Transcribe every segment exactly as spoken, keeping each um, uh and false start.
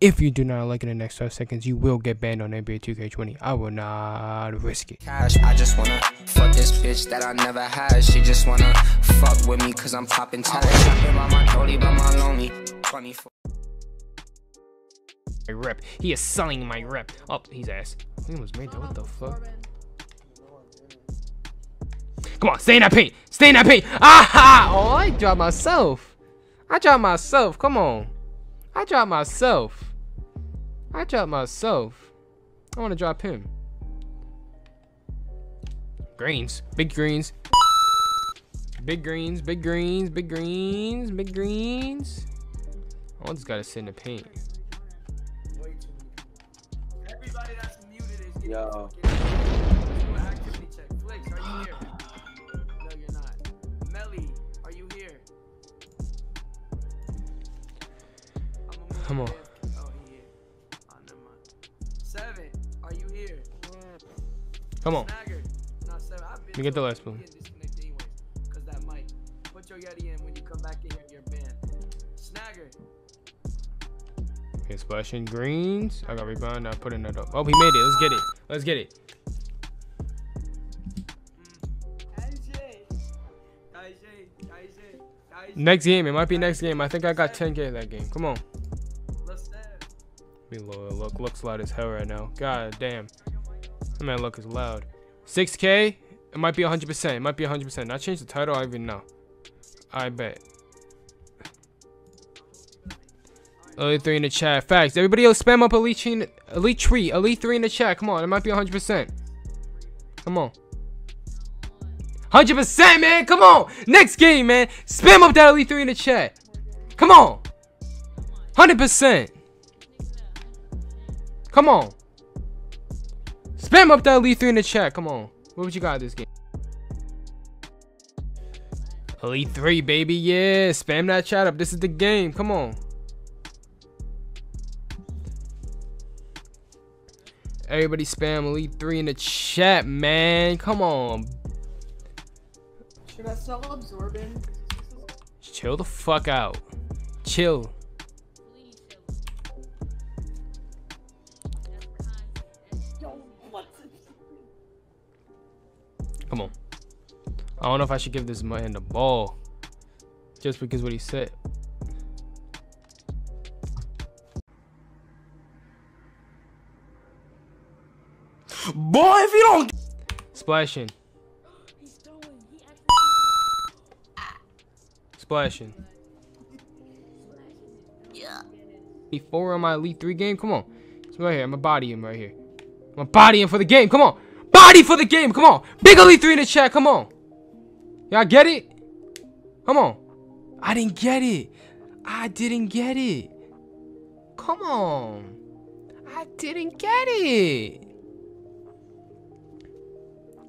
If you do not like in the next five seconds, you will get banned on N B A two K twenty. I will not risk it. Cash, I just wanna fuck this bitch that I never had. She just wanna fuck with me cause I'm popping tags. Shopping by my dolly, by my lonely. Funny for my rep. He is selling my rep. Oh, he's ass. He almost made that. What the fuck? Come on, stay in that paint. Stay in that paint. Aha! Oh, I dropped myself. I dropped myself. Come on. I dropped myself. I dropped myself. I want to drop him. Greens. Big greens. Big greens. Big greens. Big greens. Big greens. I just gotta sit in the paint. Everybody that's muted is getting Yo. Actively checked. Flicks, are you here? No, you're not. Melly, are you here? Come on. Oh, he here. Oh, never mind. Seven, are you here? Come on. Not seven. I've been. Let me get the last one. Cause that mic. Put your Yeti in when you come back in your band. Snagger. Okay, splashing greens. I got rebound. Now putting that up. Oh, he made it. Let's get it. Let's get it. Next game. It might be next game. I think I got ten K that game. Come on. Be loyal. Look, looks loud as hell right now. God damn. That man look is loud. six K. It might be one hundred percent. It might be one hundred percent. I changed the title. I even know. I bet. Elite three in the chat. Facts. Everybody else spam up Elite three, Elite three, Elite three in the chat. Come on. It might be one hundred percent. Come on. one hundred percent, man. Come on. Next game, man. Spam up that Elite three in the chat. Come on. one hundred percent. Come on. Spam up that Elite three in the chat. Come on. What would you got this game? Elite three, baby. Yeah. Spam that chat up. This is the game. Come on. Everybody spam Elite three in the chat, man. Come on. Should I sell absorbing? Chill the fuck out. Chill. Come on. I don't know if I should give this man the ball. Just because what he said. Boy, if you don't splashing, splashing. Yeah. Before on my Elite three game, come on. It's right here. I'm a body him right here. I'm a body him for the game. Come on, body for the game. Come on, big Elite three in the chat. Come on, y'all get it? Come on. I didn't get it. I didn't get it. Come on. I didn't get it.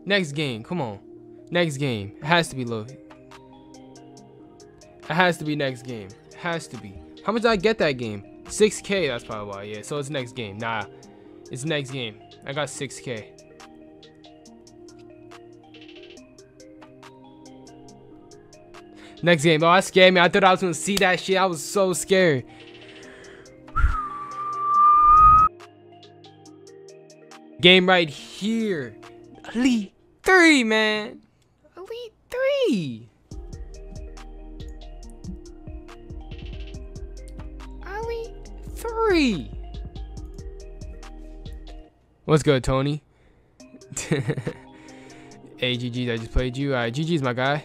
Next game, come on. Next game. It has to be low. It has to be next game. It has to be. How much did I get that game? six K, that's probably why. Yeah, so it's next game. Nah, it's next game. I got six K. Next game. Oh, that scared me. I thought I was going to see that shit. I was so scared. Game right here. Elite three, man. Elite three. Elite three. What's good, Tony? Hey, G G's, I just played you. Alright, G G's my guy.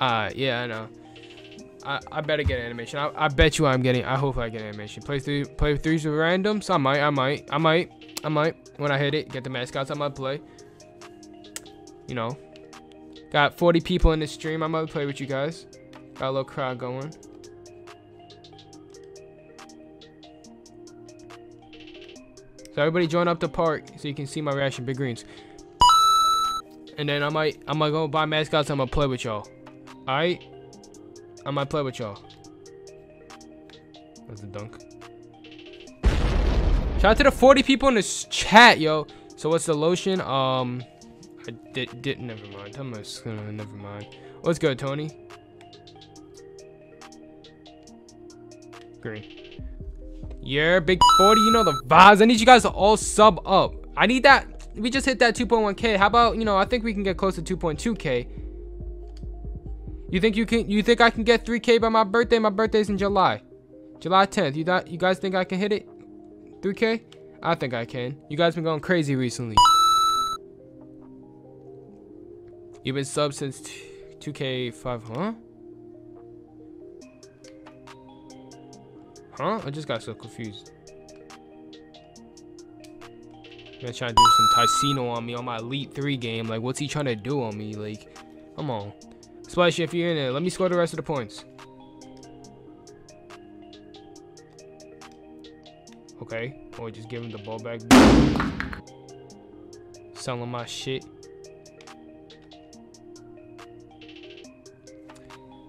Alright, yeah, I know. I, I better get an animation. I, I bet you I'm getting. I hope I get an animation. Play three, play threes with randoms. I might, I might, I might, I might. When I hit it, get the mascots. I might play. You know, got forty people in this stream. I might play with you guys. Got a little crowd going. So everybody join up the park so you can see my reaction. Big greens. And then I might, I might go buy mascots. I'm gonna play with y'all. All right. I might play with y'all. That's the dunk. Shout out to the forty people in this chat, yo. So what's the lotion? Um, I did did never mind. I'm just gonna never mind. What's good, Tony? Green. Yeah, big forty, you know the vibes. I need you guys to all sub up. I need that. We just hit that two point one K. How about, you know, I think we can get close to two point two K. You think you can, you think I can get three K by my birthday? My birthday's in July. July tenth. You th you guys think I can hit it? three K? I think I can. You guys been going crazy recently. You've been sub since two K five, huh? Huh? I just got so confused. Man trying to do some Ticino on me on my Elite three game. Like, what's he trying to do on me? Like, come on. Splash, if you're in it, let me score the rest of the points. Okay. Or just give him the ball back. Selling my shit.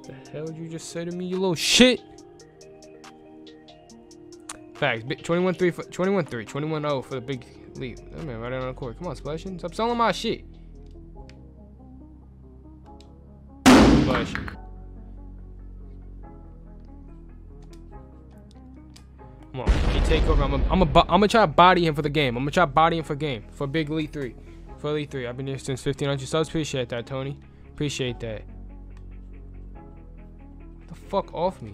The hell did you just say to me, you little shit? Facts. twenty-one three, twenty-one three, twenty-one oh for the big lead. That man right down on the court. Come on, Splashing. Stop selling my shit. Splashing. Come on, let me take over. I'm gonna I'm I'm try to body him for the game. I'm gonna try to body him for game. For big lead three. For lead three. I've been here since fifteen hundred subs. Appreciate that, Tony. Appreciate that. Get the fuck off me.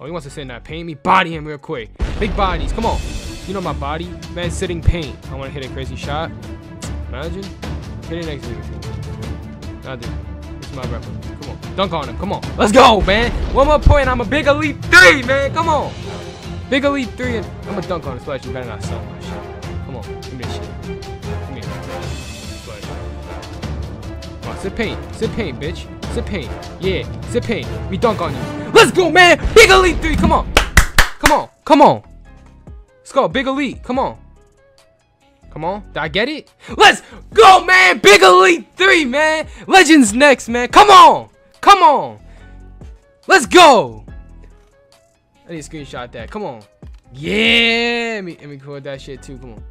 Oh, he wants to sit in that paint. Me body him real quick. Big bodies. Come on. You know my body. Man, sitting paint. I want to hit a crazy shot. Imagine. Hit it next week. Nah, dude. It's my record. Come on. Dunk on him. Come on. Let's go, man. One more point. I'm a big elite three, man. Come on. Big elite three. And I'm going to dunk on him. Splash. You better not sell my shit. Come on. Give me this shit. Give me this shit. Come on. Sit paint. Sit paint, bitch. Sit paint. Yeah. Sit paint. We dunk on you. Let's go, man. Big Elite three. Come on. Come on. Come on. Let's go. Big Elite. Come on. Come on. Did I get it? Let's go, man. Big Elite three, man. Legends next, man. Come on. Come on. Let's go. I need to screenshot that. Come on. Yeah. Let me, let me record that shit, too. Come on.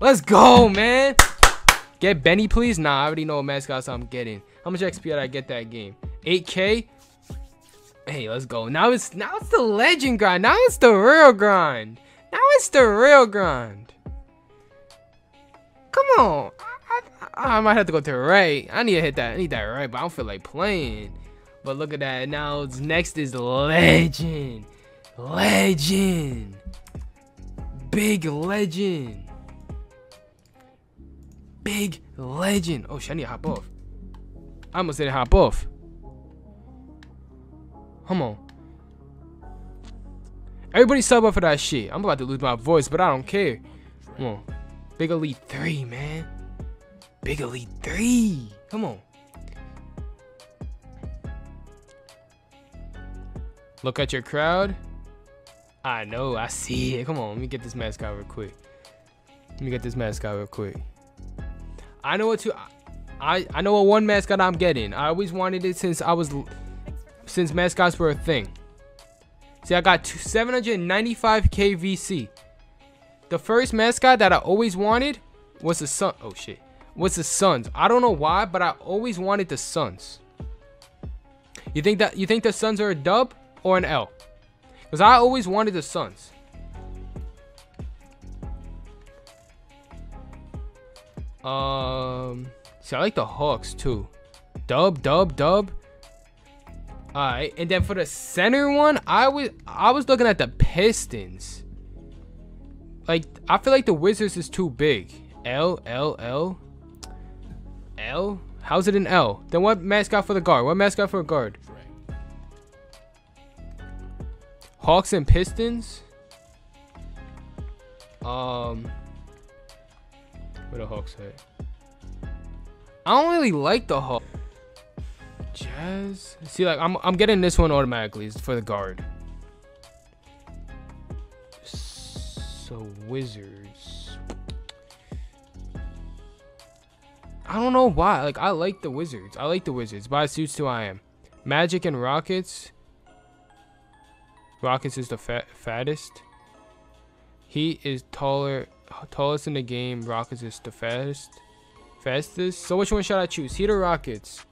Let's go, man. Get Benny, please. Nah, I already know what mascot I'm getting. How much X P did I get that game? eight K? Hey, let's go. Now it's now it's the legend grind. Now it's the real grind. Now it's the real grind. Come on. I, I, I might have to go to the right. I need to hit that. I need that right, but I don't feel like playing. But look at that. Now it's, next is legend. Legend. Big legend. Big legend. Oh shit, I need to hop off. I almost didn't hop off. Come on. Everybody sub up for that shit. I'm about to lose my voice, but I don't care. Come on. Big Elite three, man. Big Elite three. Come on. Look at your crowd. I know. I see it. Come on. Let me get this mascot real quick. Let me get this mascot real quick. I know what to... I, I know what one mascot I'm getting. I always wanted it since I was... Since mascots were a thing. See, I got seven hundred ninety-five K V C. The first mascot that I always wanted was the Sun. Oh, shit. Was the Suns. I don't know why, but I always wanted the Suns. You think that you think the Suns are a dub or an L? Because I always wanted the Suns. Um... See, I like the Hawks too. Dub, dub, dub. Alright, and then for the center one, I was I was looking at the Pistons. Like, I feel like the Wizards is too big. L, L, L. L? How's it an L? Then what mascot for the guard? What mascot for a guard? Hawks and Pistons? Um, where the Hawks at? I don't really like the Hawks. Jazz. See, like, I'm, I'm getting this one automatically. It's for the guard. So, Wizards. I don't know why. Like, I like the Wizards. I like the Wizards. But it suits who I am. Magic and Rockets. Rockets is the fat, fattest. He is taller. Tallest in the game. Rockets is the fattest. Fastest. So which one should I choose? Heat or Rockets?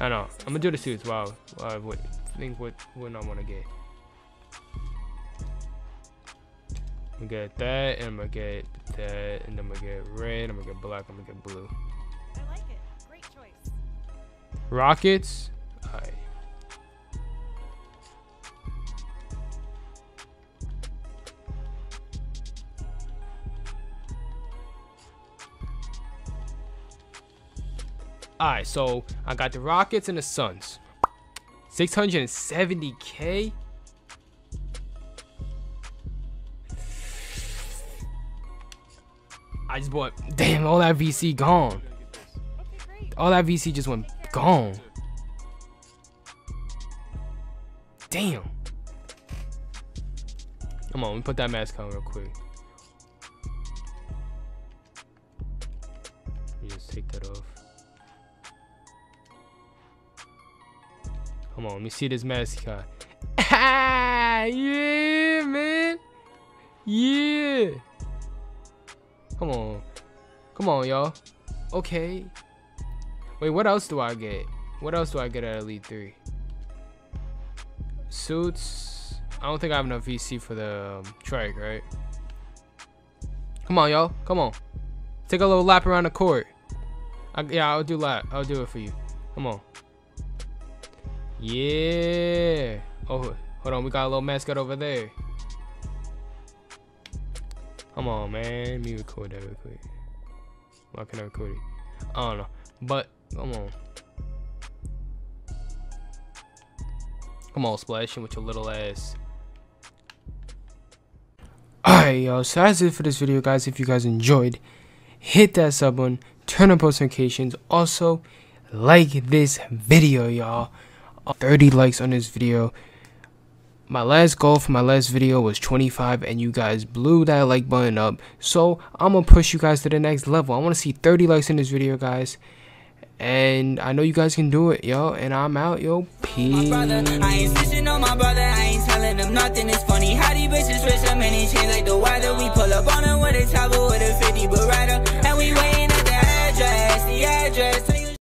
I know. I'm gonna do the suits. Wow. I would think what would I want to get. I'm gonna get that, and I'm gonna get that, and I'm gonna get red, I'm gonna get black, I'm gonna get blue. I like it. Great choice. Rockets. Alright. Alright, so I got the Rockets and the Suns. six hundred seventy K? I just bought, damn, all that V C gone. All that V C just went gone. Damn. Come on, let me put that mask on real quick. Let me just take that off. Come on, let me see this mascot. Ah, yeah, man. Yeah. Come on. Come on, y'all. Okay. Wait, what else do I get? What else do I get at Elite three? Suits. I don't think I have enough V C for the um, trike, right? Come on, y'all. Come on. Take a little lap around the court. I, yeah, I'll do lap. I'll do it for you. Come on. Yeah. Oh, hold on. We got a little mascot over there. Come on, man. Let me record that real quick. Why can I record it? I don't know. But, come on. Come on, splashing with your little ass. Alright, y'all. So, that's it for this video, guys. If you guys enjoyed, hit that sub button. Turn on post notifications. Also, like this video, y'all. thirty likes on this video. My last goal for my last video was twenty-five, and you guys blew that like button up, so I'm gonna push you guys to the next level. I want to see thirty likes in this video, guys, and I know you guys can do it, yo. And I'm out, yo. Peace. My brother, I ain't snitching on my brother, I ain't telling him nothing. It's funny how these bitches switch up and he change like the weather. We pull up on him with a top with a fifty, but